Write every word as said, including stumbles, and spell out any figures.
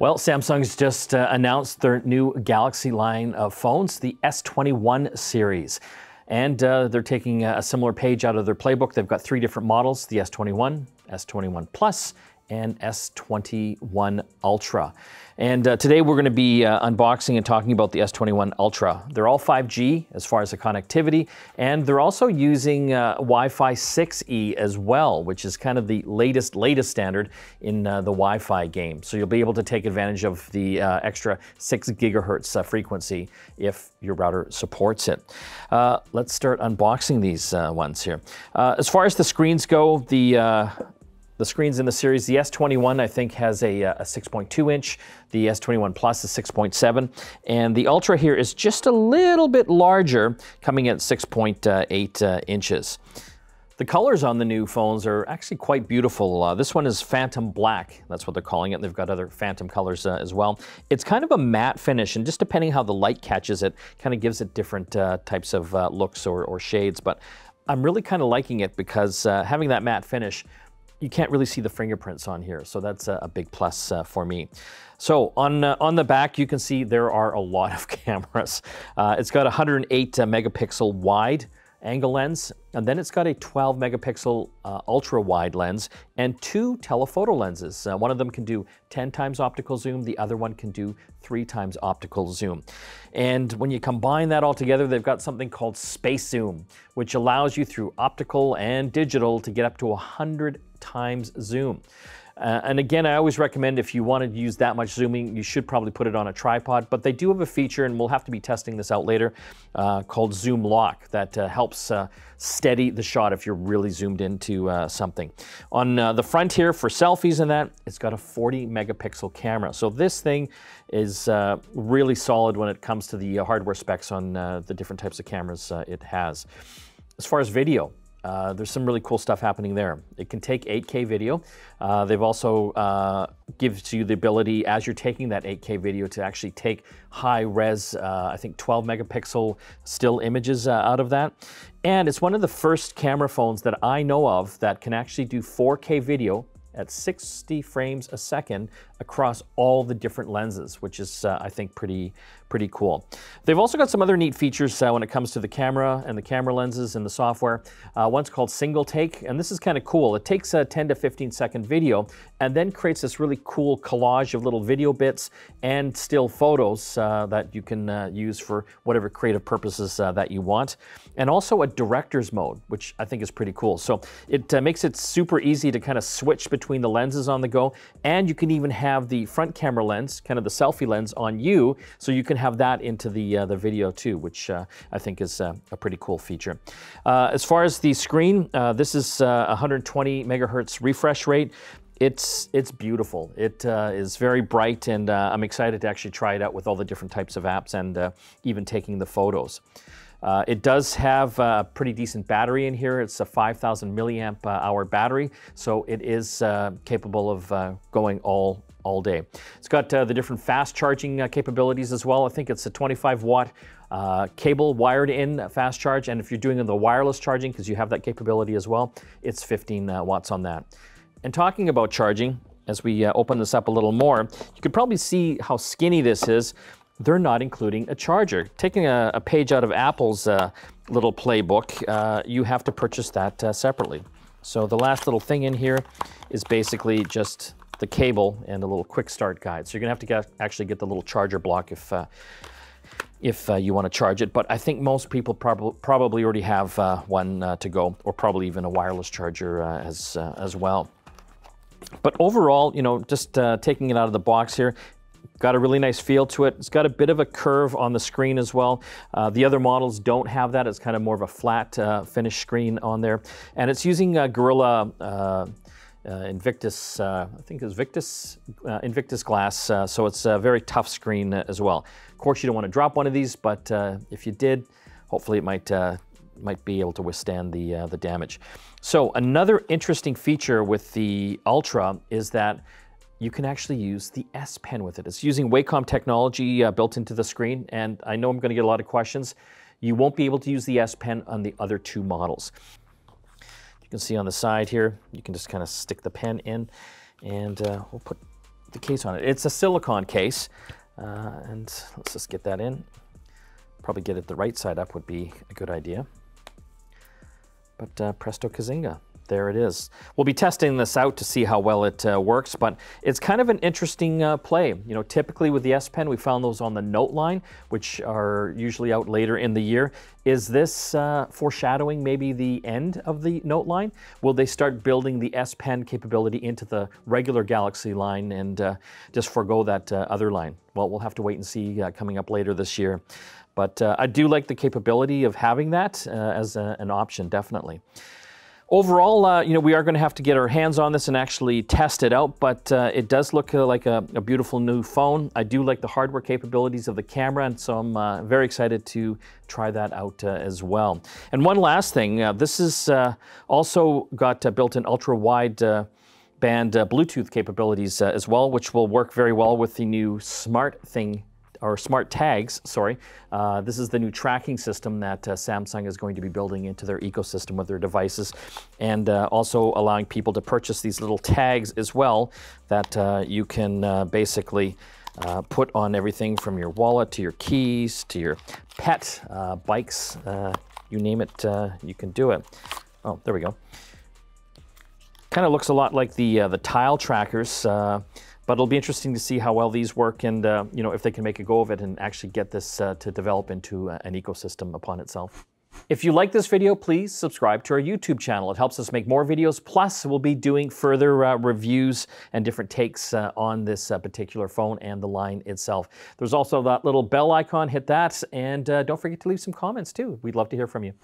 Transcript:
Well, Samsung's just uh, announced their new Galaxy line of phones, the S twenty-one series. And uh, they're taking a similar page out of their playbook. They've got three different models, the S twenty-one, S twenty-one Plus, and S twenty-one Ultra. And uh, today we're gonna be uh, unboxing and talking about the S twenty-one Ultra. They're all five G as far as the connectivity, and they're also using uh, Wi-Fi six E as well, which is kind of the latest, latest standard in uh, the Wi-Fi game. So you'll be able to take advantage of the uh, extra six gigahertz uh, frequency if your router supports it. Uh, let's start unboxing these uh, ones here. Uh, as far as the screens go, the uh, The screens in the series, the S twenty-one, I think, has a, a six point two inch, the S twenty-one Plus is six point seven, and the Ultra here is just a little bit larger, coming at six point eight uh, inches. The colors on the new phones are actually quite beautiful. Uh, this one is Phantom Black, that's what they're calling it. They've got other Phantom colors uh, as well. It's kind of a matte finish, and just depending how the light catches it, kind of gives it different uh, types of uh, looks or, or shades, but I'm really kind of liking it because uh, having that matte finish, you can't really see the fingerprints on here, so that's a big plus uh, for me. So on, uh, on the back, you can see there are a lot of cameras. Uh, it's got a one hundred eight uh, megapixel wide angle lens, and then it's got a twelve megapixel uh, ultra wide lens and two telephoto lenses. Uh, one of them can do ten times optical zoom, the other one can do three times optical zoom. And when you combine that all together, they've got something called space zoom, which allows you through optical and digital to get up to one hundred times zoom. Uh, and again, I always recommend if you want to use that much zooming, you should probably put it on a tripod, but they do have a feature, and we'll have to be testing this out later, uh, called Zoom Lock that uh, helps uh, steady the shot if you're really zoomed into uh, something. On uh, the front here for selfies and that, it's got a forty megapixel camera. So this thing is uh, really solid when it comes to the hardware specs on uh, the different types of cameras uh, it has. As far as video, Uh, there's some really cool stuff happening there. It can take eight K video. Uh, they've also uh, gives you the ability, as you're taking that eight K video, to actually take high res, uh, I think twelve megapixel still images uh, out of that. And it's one of the first camera phones that I know of that can actually do four K video at sixty frames a second across all the different lenses, which is, uh, I think, pretty pretty cool. They've also got some other neat features uh, when it comes to the camera and the camera lenses and the software. Uh, one's called Single Take, and this is kind of cool. It takes a ten to fifteen second video and then creates this really cool collage of little video bits and still photos uh, that you can uh, use for whatever creative purposes uh, that you want. And also a director's mode, which I think is pretty cool. So it uh, makes it super easy to kind of switch between between the lenses on the go, and you can even have the front camera lens, kind of the selfie lens, on you, so you can have that into the uh, the video too, which uh, I think is uh, a pretty cool feature. Uh, as far as the screen, uh, this is uh, one hundred twenty megahertz refresh rate. It's, it's beautiful. It uh, is very bright, and uh, I'm excited to actually try it out with all the different types of apps and uh, even taking the photos. Uh, it does have a pretty decent battery in here. It's a five thousand milliamp hour battery, so it is uh, capable of uh, going all all day. It's got uh, the different fast charging uh, capabilities as well. I think it's a twenty-five watt uh, cable wired in fast charge, and if you're doing the wireless charging, because you have that capability as well, it's fifteen uh, watts on that. And talking about charging, as we uh, open this up a little more, you could probably see how skinny this is. They're not including a charger. Taking a, a page out of Apple's uh, little playbook, uh, you have to purchase that uh, separately. So the last little thing in here is basically just the cable and a little quick start guide. So you're gonna have to get, actually get the little charger block if uh, if uh, you wanna charge it. But I think most people prob probably already have uh, one uh, to go, or probably even a wireless charger uh, as, uh, as well. But overall, you know, just uh, taking it out of the box here, got a really nice feel to it. It's got a bit of a curve on the screen as well. Uh, the other models don't have that. It's kind of more of a flat uh, finish screen on there. And it's using uh, Gorilla uh, uh, Invictus, uh, I think it's Victus, uh, Invictus glass. Uh, so it's a very tough screen as well. Of course, you don't want to drop one of these, but uh, if you did, hopefully it might uh, might be able to withstand the, uh, the damage. So another interesting feature with the Ultra is that you can actually use the S Pen with it. It's using Wacom technology uh, built into the screen, and I know I'm gonna get a lot of questions. You won't be able to use the S Pen on the other two models. You can see on the side here, you can just kind of stick the pen in, and uh, we'll put the case on it. It's a silicone case, uh, and let's just get that in. Probably get it the right side up would be a good idea. But uh, presto kazinga, there it is. We'll be testing this out to see how well it uh, works, but it's kind of an interesting uh, play. You know, typically with the S Pen, we found those on the Note line, which are usually out later in the year. Is this uh, foreshadowing maybe the end of the Note line? Will they start building the S Pen capability into the regular Galaxy line and uh, just forego that uh, other line? Well, we'll have to wait and see uh, coming up later this year. But uh, I do like the capability of having that uh, as a, an option, definitely. Overall, uh, you know, we are going to have to get our hands on this and actually test it out, but uh, it does look uh, like a, a beautiful new phone. I do like the hardware capabilities of the camera, and so I'm uh, very excited to try that out uh, as well. And one last thing, uh, this is uh, also got uh, built-in ultra-wide uh, band uh, Bluetooth capabilities uh, as well, which will work very well with the new SmartThing or smart tags, sorry. Uh, this is the new tracking system that uh, Samsung is going to be building into their ecosystem with their devices, and uh, also allowing people to purchase these little tags as well that uh, you can uh, basically uh, put on everything from your wallet to your keys to your pet, uh, bikes, uh, you name it, uh, you can do it. Oh, there we go. Kind of looks a lot like the, uh, the tile trackers. Uh, But it'll be interesting to see how well these work, and uh, you know, if they can make a go of it and actually get this uh, to develop into an ecosystem upon itself. If you like this video, please subscribe to our YouTube channel. It helps us make more videos. Plus, we'll be doing further uh, reviews and different takes uh, on this uh, particular phone and the line itself. There's also that little bell icon. Hit that, and uh, don't forget to leave some comments too. We'd love to hear from you.